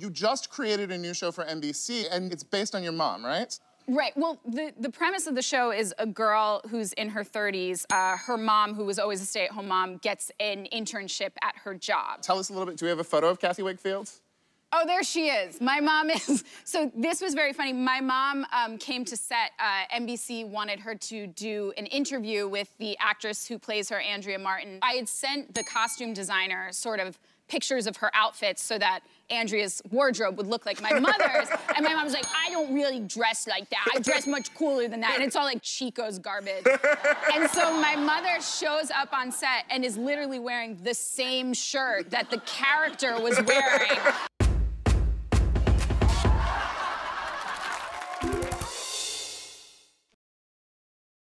you just created a new show for NBC, and it's based on your mom, right? Right. Well, the premise of the show is a girl who's in her 30s. Her mom, who was always a stay-at-home mom, gets an internship at her job. Tell us a little bit. Do we have a photo of Kathy Wakefield? Oh, there she is. My mom is. So this was very funny. My mom came to set. NBC wanted her to do an interview with the actress who plays her, Andrea Martin. I had sent the costume designer sort of pictures of her outfits so that Andrea's wardrobe would look like my mother's. And my mom was like, I don't really dress like that. I dress much cooler than that. And it's all like Chico's garbage. And so my mother shows up on set and is literally wearing the same shirt that the character was wearing.